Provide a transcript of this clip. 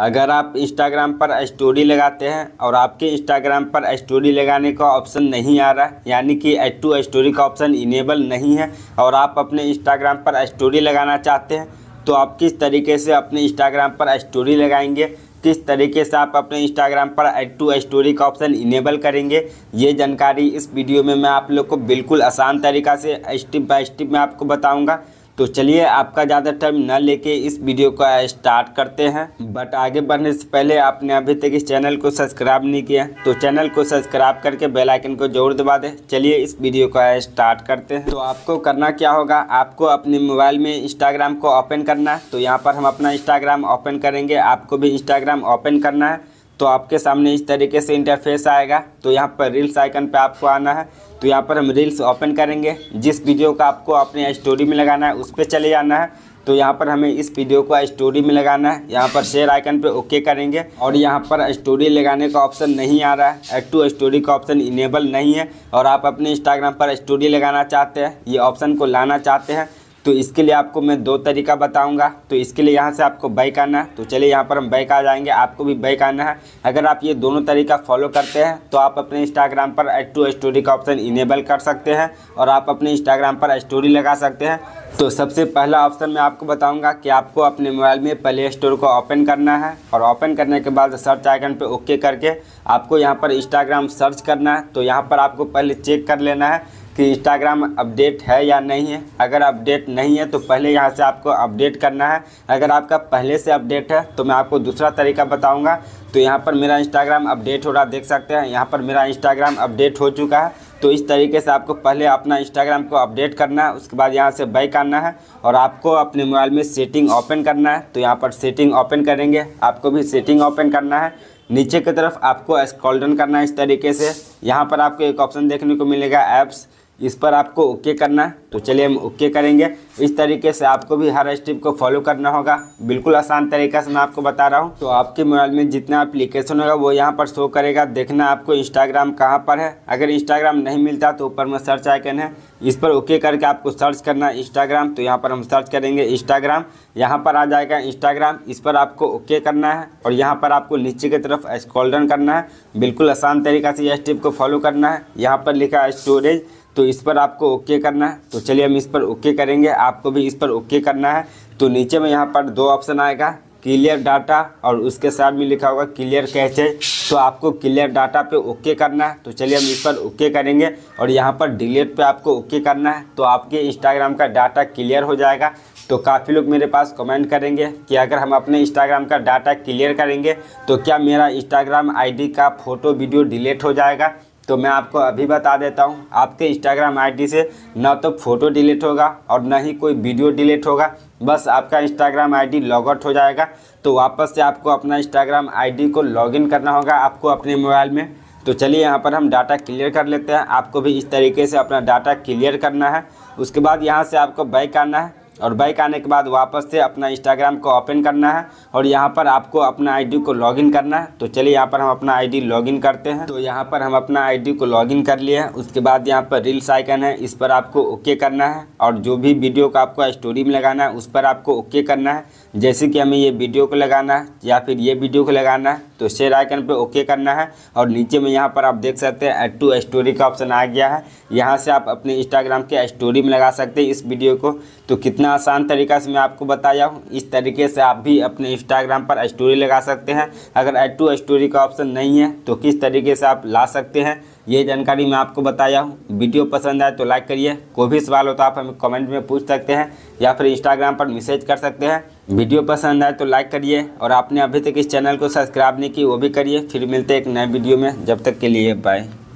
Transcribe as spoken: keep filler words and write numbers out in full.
अगर आप इंस्टाग्राम पर स्टोरी लगाते हैं और आपके इंस्टाग्राम पर स्टोरी लगाने का ऑप्शन नहीं आ रहा है, यानी कि ऐड टू स्टोरी का ऑप्शन इनेबल नहीं है और आप अपने इंस्टाग्राम पर स्टोरी लगाना चाहते हैं, तो आप किस तरीके से अपने इंस्टाग्राम पर स्टोरी लगाएंगे, किस तरीके से आप अपने इंस्टाग्राम पर ऐड टू स्टोरी का ऑप्शन इनेबल करेंगे, ये जानकारी इस वीडियो में मैं आप लोग को बिल्कुल आसान तरीका से स्टेप बाय स्टेप मैं आपको बताऊँगा। तो चलिए आपका ज़्यादा टाइम न लेके इस वीडियो को स्टार्ट करते हैं। बट आगे बढ़ने से पहले आपने अभी तक इस चैनल को सब्सक्राइब नहीं किया तो चैनल को सब्सक्राइब करके बेल आइकन को जरूर दबा दें। चलिए इस वीडियो को स्टार्ट करते हैं। तो आपको करना क्या होगा, आपको अपने मोबाइल में इंस्टाग्राम को ओपन करना है। तो यहाँ पर हम अपना इंस्टाग्राम ओपन करेंगे, आपको भी इंस्टाग्राम ओपन करना है। तो आपके सामने इस तरीके से इंटरफेस आएगा। तो यहाँ पर रील्स आइकन पे आपको आना है। तो यहाँ पर हम रील्स ओपन करेंगे, जिस वीडियो का आपको अपने स्टोरी में लगाना है उस पर चले जाना है। तो यहाँ पर हमें इस वीडियो को स्टोरी में लगाना है, यहाँ पर शेयर आइकन पे ओके करेंगे। और यहाँ पर स्टोरी लगाने का ऑप्शन नहीं आ रहा है, ऐड टू स्टोरी का ऑप्शन इनेबल नहीं है और आप अपने इंस्टाग्राम पर स्टोरी लगाना चाहते हैं, ये ऑप्शन को लाना चाहते हैं, तो इसके लिए आपको मैं दो तरीका बताऊंगा। तो इसके लिए यहाँ से आपको बैक आना है। तो चलिए यहाँ पर हम बैक आ जाएंगे, आपको भी बैक आना है। अगर आप ये दोनों तरीका फॉलो करते हैं तो आप अपने इंस्टाग्राम पर ऐड टू स्टोरी का ऑप्शन इनेबल कर सकते हैं और आप अपने इंस्टाग्राम पर स्टोरी लगा सकते हैं। तो सबसे पहला ऑप्शन मैं आपको बताऊंगा कि आपको अपने मोबाइल में प्ले स्टोर को ओपन करना है और ओपन करने के बाद सर्च आइकन पे ओके करके आपको यहाँ पर इंस्टाग्राम सर्च करना है। तो यहाँ पर आपको पहले चेक कर लेना है कि इंस्टाग्राम अपडेट है या नहीं है। अगर अपडेट नहीं है तो पहले यहाँ से आपको अपडेट करना है। अगर आपका पहले से अपडेट है तो मैं आपको दूसरा तरीका बताऊँगा। तो यहाँ पर मेरा इंस्टाग्राम अपडेट हो रहा, देख सकते हैं यहाँ पर मेरा इंस्टाग्राम अपडेट हो चुका है। तो इस तरीके से आपको पहले अपना इंस्टाग्राम को अपडेट करना है, उसके बाद यहाँ से बैक आना है और आपको अपने मोबाइल में सेटिंग ओपन करना है। तो यहाँ पर सेटिंग ओपन करेंगे, आपको भी सेटिंग ओपन करना है। नीचे की तरफ आपको स्क्रॉल डाउन करना है इस तरीके से। यहाँ पर आपको एक ऑप्शन देखने को मिलेगा ऐप्स, इस पर आपको ओके करना है। तो चलिए हम ओके करेंगे। इस तरीके से आपको भी हर स्टेप को फॉलो करना होगा, बिल्कुल आसान तरीका से मैं आपको बता रहा हूँ। तो आपके मोबाइल में जितना एप्लीकेशन होगा वो यहाँ पर शो करेगा। देखना आपको इंस्टाग्राम कहाँ पर है, अगर इंस्टाग्राम नहीं मिलता तो ऊपर में सर्च आइकन है, इस पर ओके करके आपको सर्च करना है इंस्टाग्राम। तो यहाँ पर हम सर्च करेंगे इंस्टाग्राम, यहाँ पर आ जाएगा इंस्टाग्राम, इस पर आपको ओके करना है और यहाँ पर आपको नीचे की तरफ स्क्रॉल डाउन करना है। बिल्कुल आसान तरीका से यह स्टेप को फॉलो करना है। यहाँ पर लिखा है स्टोरेज, तो इस पर आपको ओके करना है। तो चलिए हम इस पर ओके करेंगे, आपको भी इस पर ओके करना है। तो नीचे में यहाँ पर दो ऑप्शन आएगा, क्लियर डाटा और उसके साथ में लिखा होगा क्लियर कैचेज। तो आपको क्लियर डाटा पे ओके करना है। तो चलिए हम इस पर ओके करेंगे और यहाँ पर डिलीट पे आपको ओके करना है। तो आपके इंस्टाग्राम का डाटा क्लियर हो जाएगा। तो काफ़ी लोग मेरे पास कमेंट करेंगे कि अगर हम अपने इंस्टाग्राम का डाटा क्लियर करेंगे तो क्या मेरा इंस्टाग्राम आई डी का फ़ोटो वीडियो डिलीट हो जाएगा। तो मैं आपको अभी बता देता हूँ, आपके इंस्टाग्राम आईडी से ना तो फ़ोटो डिलीट होगा और ना ही कोई वीडियो डिलीट होगा, बस आपका इंस्टाग्राम आईडी लॉग आउट हो जाएगा। तो वापस से आपको अपना इंस्टाग्राम आईडी को लॉगिन करना होगा आपको अपने मोबाइल में। तो चलिए यहाँ पर हम डाटा क्लियर कर लेते हैं, आपको भी इस तरीके से अपना डाटा क्लियर करना है। उसके बाद यहाँ से आपको बैक आना है और बैक आने के बाद वापस से अपना इंस्टाग्राम को ओपन करना है और यहाँ पर आपको अपना आईडी को लॉगिन करना है। तो चलिए यहाँ पर हम अपना आईडी लॉगिन करते हैं। तो यहाँ पर हम अपना आईडी को लॉगिन कर लिए। उसके बाद यहाँ पर रील्स आइकन है, इस पर आपको ओके करना है और जो भी वीडियो को आपको स्टोरी में लगाना है उस पर आपको ओके करना है। जैसे कि हमें ये वीडियो को लगाना है या फिर ये वीडियो को लगाना है, तो शेयर आइकन पर ओके करना है और नीचे में यहाँ पर आप देख सकते हैं ऐड टू स्टोरी का ऑप्शन आ गया है। यहाँ से आप अपने इंस्टाग्राम के स्टोरी में लगा सकते हैं इस वीडियो को। तो कितना आसान तरीका से मैं आपको बताया हूँ, इस तरीके से आप भी अपने इंस्टाग्राम पर स्टोरी लगा सकते हैं। अगर ऐड टू स्टोरी का ऑप्शन नहीं है तो किस तरीके से आप ला सकते हैं, ये जानकारी मैं आपको बताया हूँ। वीडियो पसंद आए तो लाइक करिए, कोई भी सवाल हो तो आप हमें कमेंट में पूछ सकते हैं या फिर इंस्टाग्राम पर मैसेज कर सकते हैं। वीडियो पसंद आए तो लाइक करिए और आपने अभी तक इस चैनल को सब्सक्राइब नहीं की वो भी करिए। फिर मिलते हैं एक नए वीडियो में, जब तक के लिए बाय।